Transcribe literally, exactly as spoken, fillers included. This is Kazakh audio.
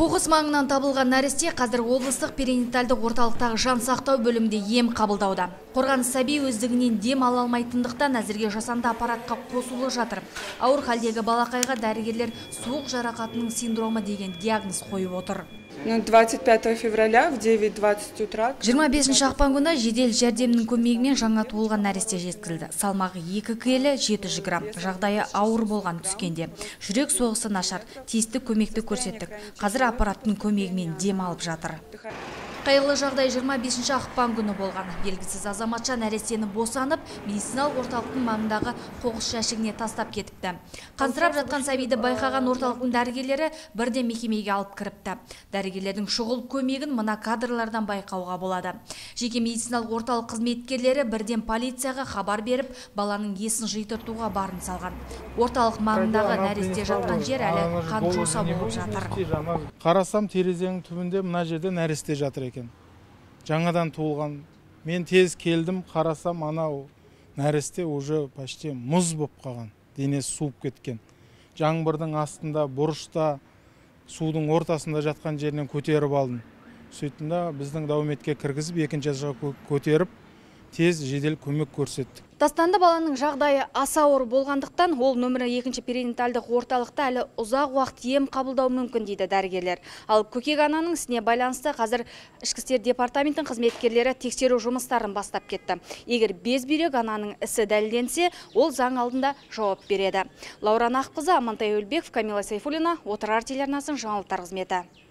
Қоқыс маңынан табылған нәресте қазір облыстық перинаталды орталықтағы жан сақтау бөлімде ем қабылдауда. Қорғаныс сәби өздігінен дем ала алмайтындықтан әзірге жасанды аппаратқа қосулы жатыр. Ауыр халдегі балақайға дәрігерлер суық жарақатының синдромы деген диагноз қойып отыр. двадцать пятого февраля в девять двадцать утра. жиырма бесінші ақпан күні жедел жәрдемнің көмегімен жаңа туылған нәресте жеткізілді. Салмағы екі келі жеті жүз грамм. Жағдайы ауыр болған түскенде. Жүрек соғысы нашар. Тиісті көмекті көрсеттік. Қазір аппараттың көмегімен дем алып жатыр. Қайғылы жағдай жиырма бесінші ақпан күні болған. Белгісіз азаматша нәрестені босанып, медициналық орталықтың маңындағы қоқыс жәшігіне тастап кетіпті. Қансырап жатқан сәбиді байқаған орталықтың дәрігерлері бірден мекемеге алып кіріпті. Дәрігерлердің шұғыл көмегін мына кадрлардан байқауға болады. Жеке медициналық орталық қызметкерлері бірден полицияға хабар беріп, баланың есін жиытуға барын салған. Орталық маңындағы нәресте жатқан жер әлі қан жоса болып жатыр. Қарасам терезенің түбінде мына жерде нәресте жатыр. Жаңадан туылған. Мен тез келдім, қарасам, анау нәресте уже почти мұз боп қалған, денесі суып кеткен. Жаңбырдың астында, бұрышта, судың ортасында жатқан жерінен көтеріп алдым. Сөйтті біздің дауметке кіргізіп, екінші жаға көтеріп, тез жедел көмек көрсеттік. Тастанды баланың жағдайы аса ауыр болғандықтан, ол нөмірі екінші перинаталдық орталықта әлі ұзақ уақыт ем қабылдау мүмкін дейді дәрігерлер. Ал көкек ананың ісіне байланысты қазір ішкі істер департаментінің қызметкерлері тексеру жұмыстарын бастап кетті. Егер безбүйрек ананың ісі дәлелденсе, ол заң алдында жауап береді. Лаура Наққызы, Амантай Өлбеков, Камила Сайфуллина, Отырар телеарнасының жаңалықтар қызметі.